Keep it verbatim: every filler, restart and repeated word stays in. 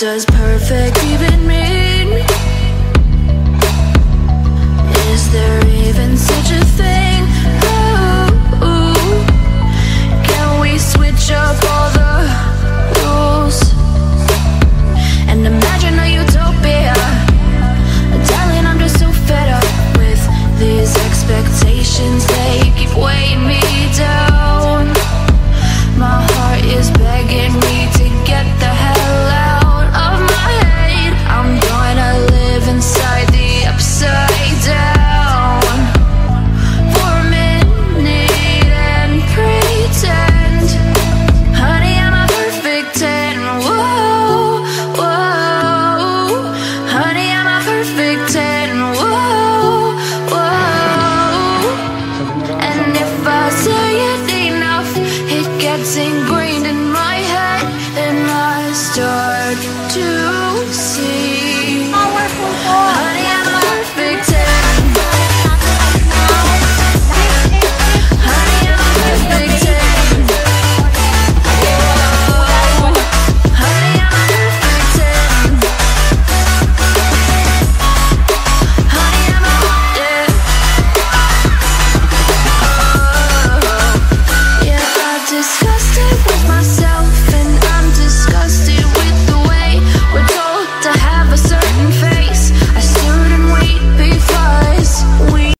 does perfect even me.